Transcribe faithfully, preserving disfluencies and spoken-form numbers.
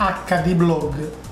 H D blog